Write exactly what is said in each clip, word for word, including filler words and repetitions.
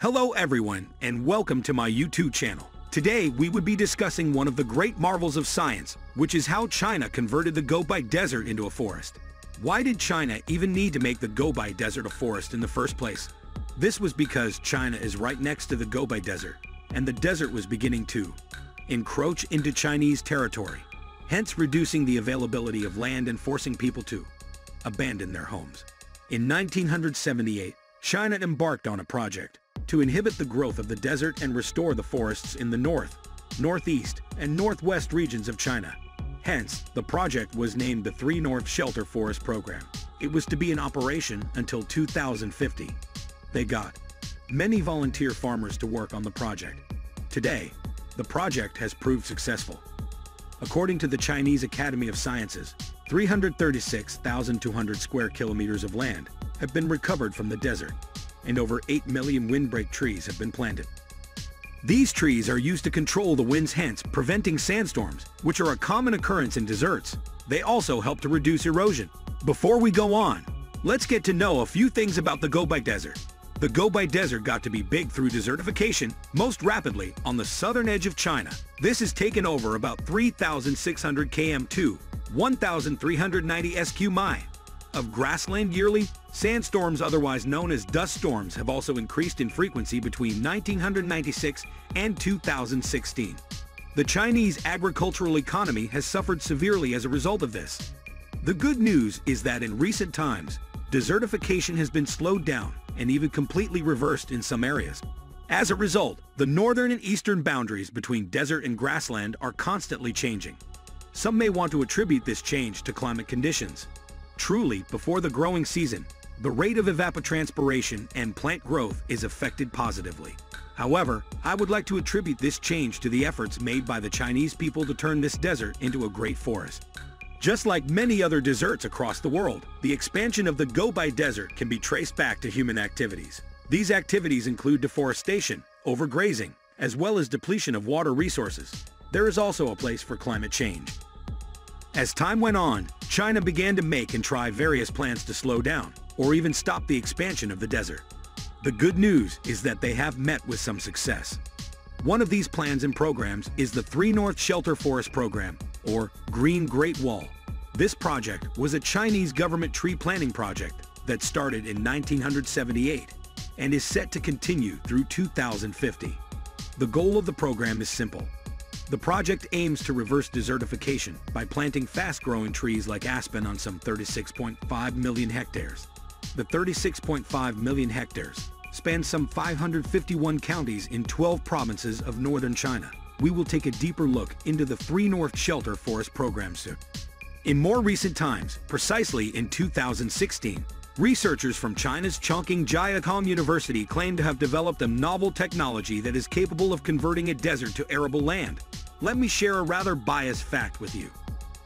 Hello everyone, and welcome to my YouTube channel. Today we would be discussing one of the great marvels of science, which is how China converted the Gobi Desert into a forest. Why did China even need to make the Gobi Desert a forest in the first place? This was because China is right next to the Gobi Desert, and the desert was beginning to encroach into Chinese territory, hence reducing the availability of land and forcing people to abandon their homes. In nineteen seventy-eight, China embarked on a project to inhibit the growth of the desert and restore the forests in the north, northeast, and northwest regions of China. Hence, the project was named the Three North Shelter Forest Program. It was to be in operation until two thousand fifty. They got many volunteer farmers to work on the project. Today, the project has proved successful. According to the Chinese Academy of Sciences, three hundred thirty-six thousand two hundred square kilometers of land have been recovered from the desert, and over eight million windbreak trees have been planted. These trees are used to control the winds, hence preventing sandstorms, which are a common occurrence in deserts. They also help to reduce erosion. Before we go on, let's get to know a few things about the Gobi Desert. The Gobi Desert got to be big through desertification, most rapidly on the southern edge of China. This has taken over about three thousand six hundred kilometers, one thousand three hundred ninety square miles of grassland yearly. Sandstorms, otherwise known as dust storms, have also increased in frequency between nineteen ninety-six and two thousand sixteen. The Chinese agricultural economy has suffered severely as a result of this. The good news is that in recent times, desertification has been slowed down and even completely reversed in some areas. As a result, the northern and eastern boundaries between desert and grassland are constantly changing. Some may want to attribute this change to climate conditions. Truly, before the growing season, the rate of evapotranspiration and plant growth is affected positively. However, I would like to attribute this change to the efforts made by the Chinese people to turn this desert into a great forest. Just like many other deserts across the world, the expansion of the Gobi Desert can be traced back to human activities. These activities include deforestation, overgrazing, as well as depletion of water resources. There is also a place for climate change. As time went on, China began to make and try various plans to slow down or even stop the expansion of the desert. The good news is that they have met with some success. One of these plans and programs is the Three North Shelter Forest Program, or Green Great Wall. This project was a Chinese government tree planting project that started in nineteen seventy-eight and is set to continue through two thousand fifty. The goal of the program is simple. The project aims to reverse desertification by planting fast-growing trees like aspen on some thirty-six point five million hectares. The thirty-six point five million hectares spans some five hundred fifty-one counties in twelve provinces of northern China. We will take a deeper look into the Three North Shelter Forest Program soon. In more recent times, precisely in two thousand sixteen, researchers from China's Chongqing Jiaotong University claim to have developed a novel technology that is capable of converting a desert to arable land. Let me share a rather biased fact with you.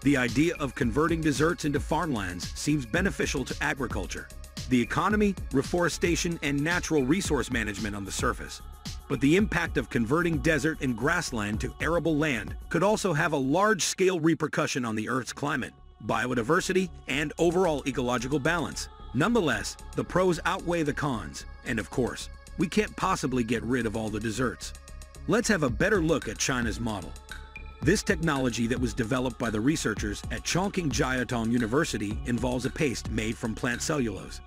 The idea of converting deserts into farmlands seems beneficial to agriculture, the economy, reforestation, and natural resource management on the surface. But the impact of converting desert and grassland to arable land could also have a large-scale repercussion on the Earth's climate, biodiversity, and overall ecological balance. Nonetheless, the pros outweigh the cons, and of course, we can't possibly get rid of all the deserts. Let's have a better look at China's model. This technology that was developed by the researchers at Chongqing Jiaotong University involves a paste made from plant cellulose.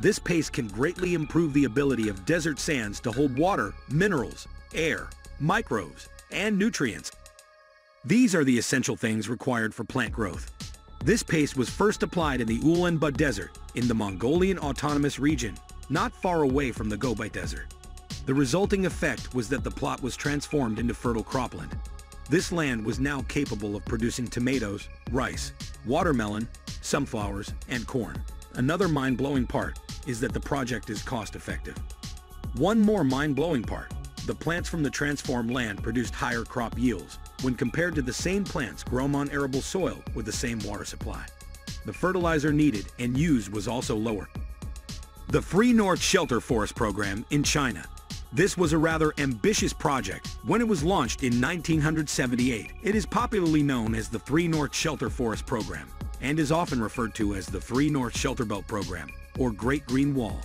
This paste can greatly improve the ability of desert sands to hold water, minerals, air, microbes, and nutrients. These are the essential things required for plant growth. This paste was first applied in the Ulan Buh Desert, in the Mongolian Autonomous Region, not far away from the Gobi Desert. The resulting effect was that the plot was transformed into fertile cropland. This land was now capable of producing tomatoes, rice, watermelon, sunflowers, and corn. Another mind-blowing part is that the project is cost-effective. One more mind-blowing part, the plants from the transformed land produced higher crop yields when compared to the same plants grown on arable soil with the same water supply. The fertilizer needed and used was also lower. The Three North Shelter Forest Program in China. This was a rather ambitious project. When it was launched in nineteen seventy-eight, it is popularly known as the Three North Shelter Forest Program, and is often referred to as the Three North Shelter Belt Program, or Great Green Wall.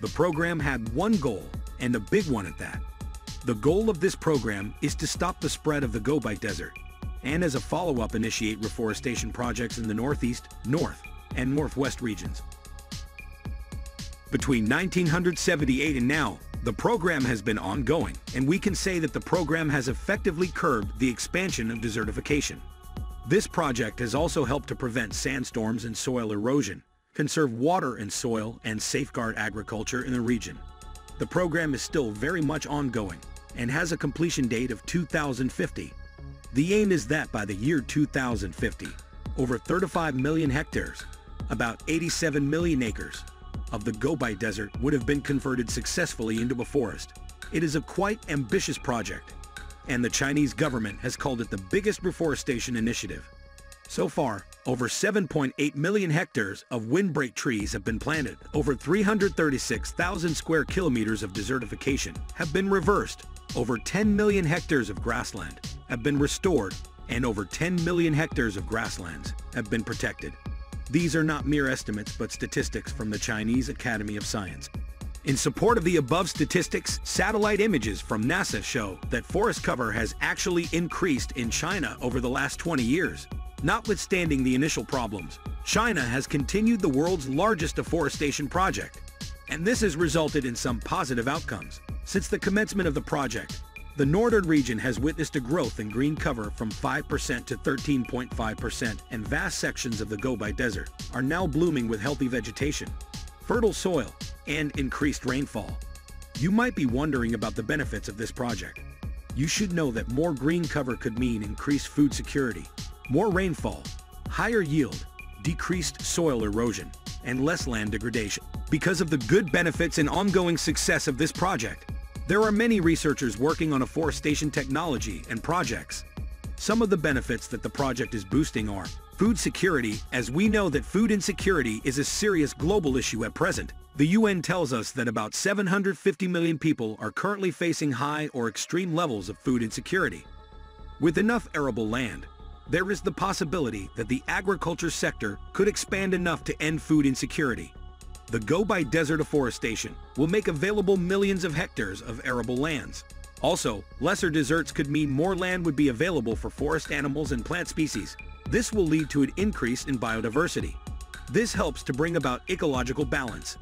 The program had one goal, and a big one at that. The goal of this program is to stop the spread of the Gobi Desert, and as a follow-up initiate reforestation projects in the northeast, north, and northwest regions. Between nineteen seventy-eight and now, the program has been ongoing, and we can say that the program has effectively curbed the expansion of desertification. This project has also helped to prevent sandstorms and soil erosion, conserve water and soil, and safeguard agriculture in the region. The program is still very much ongoing, and has a completion date of two thousand fifty. The aim is that by the year two thousand fifty, over thirty-five million hectares, about eighty-seven million acres, of the Gobi Desert would have been converted successfully into a forest. It is a quite ambitious project, and the Chinese government has called it the biggest reforestation initiative. So far, over seven point eight million hectares of windbreak trees have been planted. Over three hundred thirty-six thousand square kilometers of desertification have been reversed. Over ten million hectares of grassland have been restored, and over ten million hectares of grasslands have been protected. These are not mere estimates but statistics from the Chinese Academy of Sciences. In support of the above statistics, satellite images from NASA show that forest cover has actually increased in China over the last twenty years. Notwithstanding the initial problems, China has continued the world's largest deforestation project, and this has resulted in some positive outcomes. Since the commencement of the project, the northern region has witnessed a growth in green cover from five percent to thirteen point five percent, and vast sections of the Gobi Desert are now blooming with healthy vegetation, fertile soil, and increased rainfall. You might be wondering about the benefits of this project. You should know that more green cover could mean increased food security, more rainfall, higher yield, decreased soil erosion, and less land degradation. Because of the good benefits and ongoing success of this project, there are many researchers working on afforestation technology and projects. Some of the benefits that the project is boosting are food security, as we know that food insecurity is a serious global issue at present. The U N tells us that about seven hundred fifty million people are currently facing high or extreme levels of food insecurity. With enough arable land, there is the possibility that the agriculture sector could expand enough to end food insecurity. The Gobi Desert afforestation will make available millions of hectares of arable lands. Also, lesser deserts could mean more land would be available for forest animals and plant species. This will lead to an increase in biodiversity. This helps to bring about ecological balance.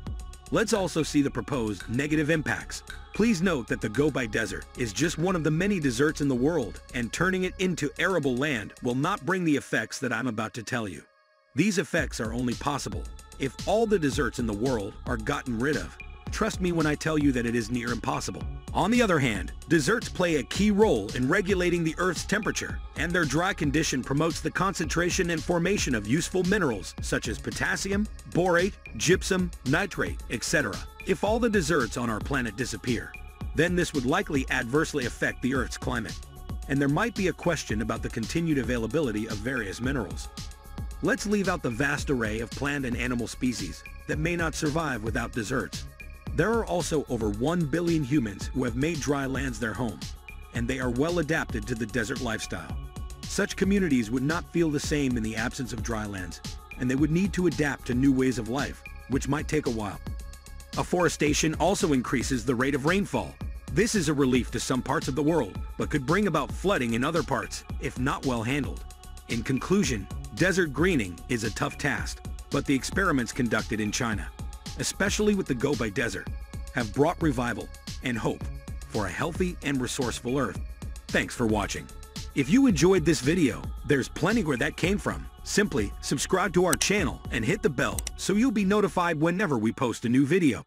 Let's also see the proposed negative impacts. Please note that the Gobi Desert is just one of the many deserts in the world, and turning it into arable land will not bring the effects that I'm about to tell you. These effects are only possible if all the deserts in the world are gotten rid of. Trust me when I tell you that it is near impossible. On the other hand, deserts play a key role in regulating the Earth's temperature, and their dry condition promotes the concentration and formation of useful minerals such as potassium, borate, gypsum, nitrate, et cetera. If all the deserts on our planet disappear, then this would likely adversely affect the Earth's climate, and there might be a question about the continued availability of various minerals. Let's leave out the vast array of plant and animal species that may not survive without deserts. There are also over one billion humans who have made dry lands their home, and they are well adapted to the desert lifestyle. Such communities would not feel the same in the absence of dry lands, and they would need to adapt to new ways of life, which might take a while. Afforestation also increases the rate of rainfall. This is a relief to some parts of the world, but could bring about flooding in other parts, if not well handled. In conclusion, desert greening is a tough task, but the experiments conducted in China, especially with the Gobi Desert, have brought revival and hope for a healthy and resourceful Earth. Thanks for watching. If you enjoyed this video, there's plenty where that came from. Simply subscribe to our channel and hit the bell so you'll be notified whenever we post a new video.